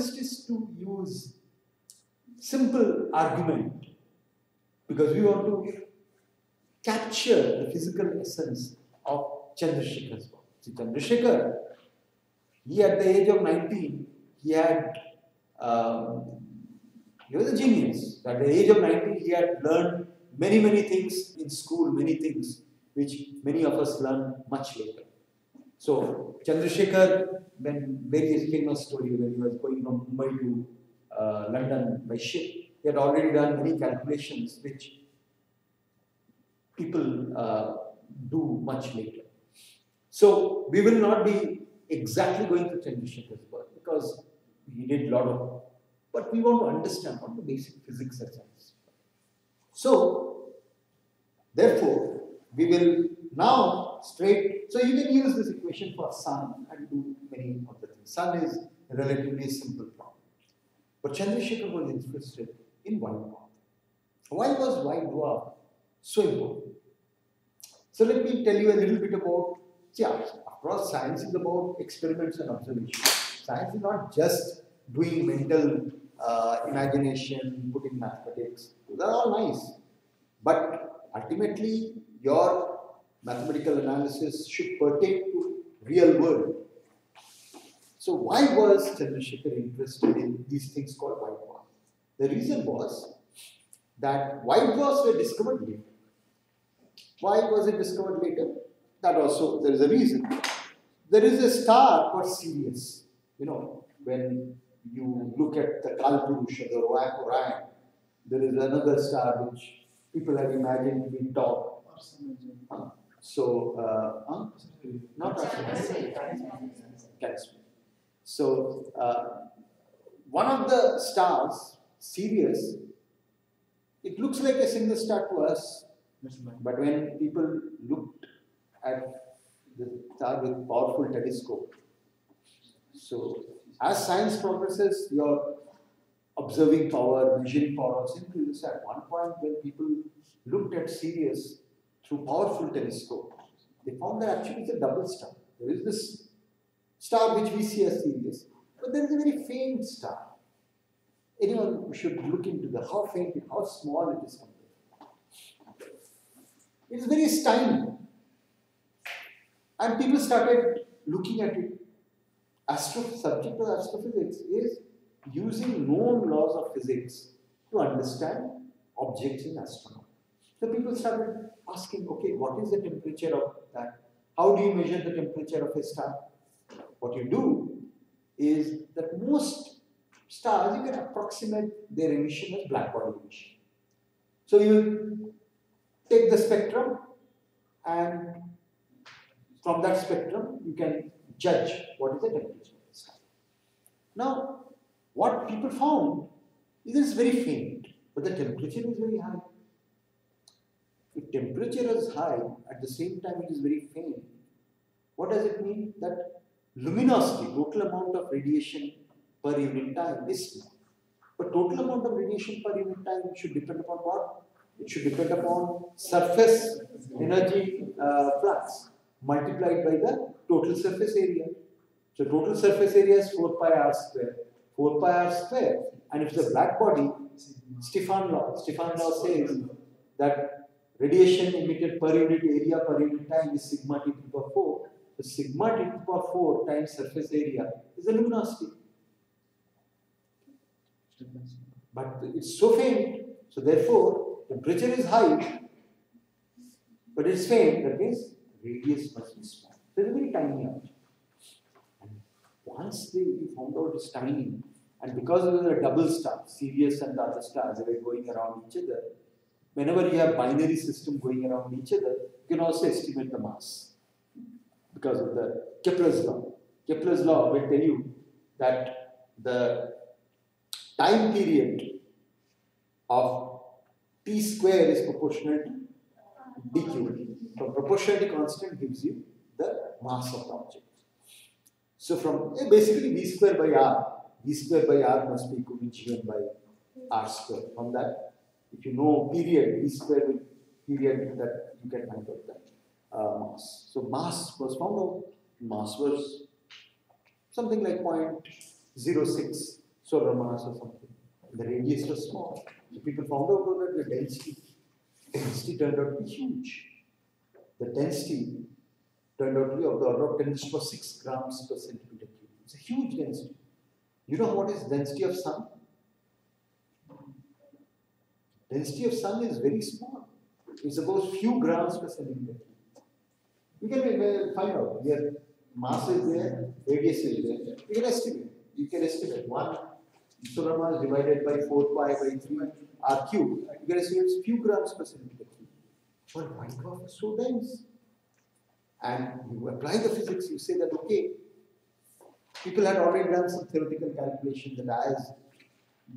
first is to use simple argument, because we want to capture the physical essence of Chandrasekhar's work. See, Chandrasekhar, he at the age of 19, he was a genius. At the age of 19, he had learned many things in school, many things which many of us learn much later. So, Chandrasekhar, when there is a famous story when he was going from Mumbai to London by ship, he had already done many calculations which people do much later. So, we will not be exactly going to Chandrasekhar's work because he did a lot of, but we want to understand what the basic physics are. So, therefore, we will now straight, so you can use this equation for sun and do many other things. Sun is a relatively simple problem. But Chandrasekhar was interested in white dwarf. Why was white dwarf so important? So let me tell you a little bit about, after all, science is about experiments and observation. Science is not just doing mental imagination, putting mathematics, those are all nice. But ultimately, your mathematical analysis should pertain to real world. So why was Chandrasekhar interested in these things called white dwarfs? The reason was that white dwarfs were discovered later. Why was it discovered later? That also, there is a reason. There is a star called Sirius. You know, when you look at the Kalpurusha, the Orion, there is another star which people have imagined being top. One of the stars, Sirius, it looks like a single star to us, but when people looked at the star with powerful telescope, so as science progresses, your observing power, vision power increases. At one point, when people looked at Sirius through powerful telescope, they found that actually it's a double star. There is this star which we see as Sirius, but there is a very faint star. Anyone should look into how faint and how small it is compared. It is very tiny, and people started looking at it. Subject of astrophysics is using known laws of physics to understand objects in astronomy. So people started asking, okay, what is the temperature of that? How do you measure the temperature of a star? What you do is that most stars, you can approximate their emission as black body emission. So you take the spectrum, and from that spectrum, you can judge what is the temperature of the star. Now, what people found is it's very faint, but the temperature is very high. If temperature is high, at the same time it is very faint, what does it mean? That luminosity, total amount of radiation per unit time is small. But total amount of radiation per unit time should depend upon what? It should depend upon surface energy flux multiplied by the total surface area. So total surface area is 4 pi r square. And if the black body, Stefan law says that radiation emitted per unit area per unit time is sigma T to the power 4. So sigma T to the power 4 times surface area is the luminosity. But it's so faint, so therefore temperature is high, but it's faint, that means radius must be small. So it's a very tiny object. And once they found out it's tiny, and because it was a double star, Sirius and the other stars, they were going around each other. Whenever you have binary system going around each other, you can also estimate the mass because of the Kepler's law. Kepler's law will tell you that the time period of T square is proportional to dq. So proportionality constant gives you the mass of the object. So from basically v square by r must be equal to g1 by r square. From that, if you know period, this period that you can find out that mass. So mass was found out. Mass was something like 0.06 solar mass or something. The radius was small. So people found out that the density turned out to be huge. The density turned out to be of the order of 10⁶ grams per centimeter cube. It's a huge density. You know what is density of sun? Density of sun is very small. It's about few grams per centimeter cube. You can find out. Their mass is there, radius is there. You can estimate. You can estimate. One solar mass divided by 4π/3r³. You can estimate it's few grams per centimeter cube. But White Dwarf is so dense. And you apply the physics, you say that, okay, people had already done some theoretical calculation that as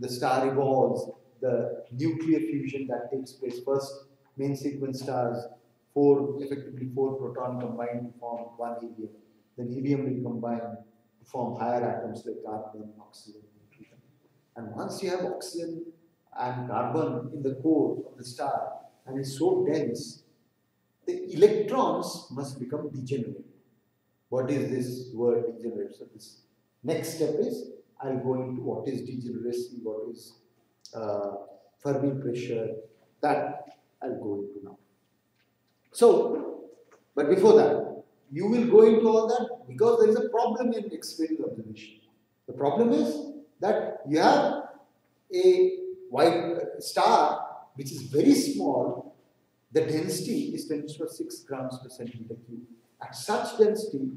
the star evolves, the nuclear fusion that takes place, first main sequence stars, effectively four proton combined to form one helium. Then helium will combine to form higher atoms like carbon, oxygen, nitrogen. And once you have oxygen and carbon in the core of the star, and it's so dense, the electrons must become degenerate. What is this word degenerate? So this next step is, I'll go into what is degeneracy, what is Fermi pressure, that I'll go into now. So, but before that, you will go into all that because there is a problem in experimental observation. The problem is that you have a white star which is very small. The density is 10⁶ grams per centimeter cube. At such density,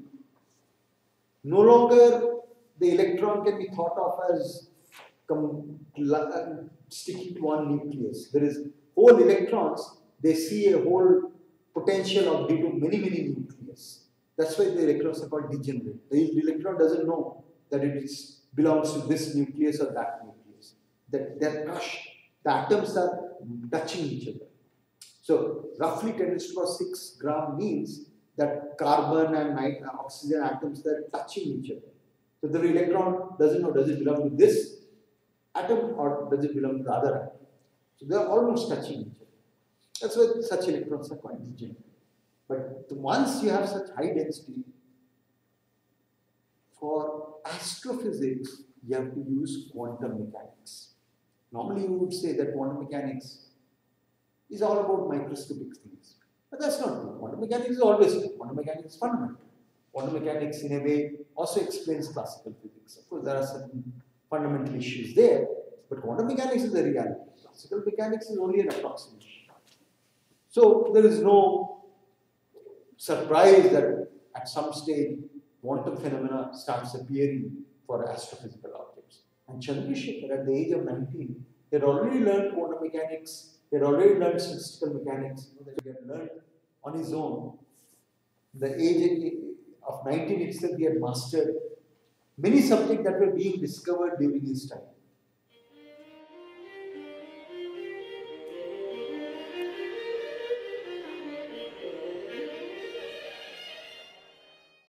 no longer the electron can be thought of as sticking to one nucleus. There is whole electrons, they see a whole potential of due to many nucleus. That's why the electrons are called degenerate. The electron doesn't know that it belongs to this nucleus or that nucleus. That they're crushed. The atoms are touching each other. So roughly 10⁶ gram means that carbon and oxygen atoms, they're touching each other. So the electron doesn't know, does it belong to this atom or does it belong to the other atom? So they are almost touching each other. That's why such electrons are called degenerate. But once you have such high density, for astrophysics, you have to use quantum mechanics. Normally you would say that quantum mechanics is all about microscopic things. But that's not true. Quantum mechanics is always true. Quantum mechanics is fundamental. Quantum mechanics in a way also explains classical physics. Of course, there are certain fundamental issues there, but quantum mechanics is the reality. Classical mechanics is only an approximation. So there is no surprise that at some stage quantum phenomena starts appearing for astrophysical objects. And Chandrasekhar, at the age of 19, they had already learned quantum mechanics. They had already learned statistical mechanics. They had learned on his own. The age of 19 itself, he had mastered many subjects that were being discovered during his time.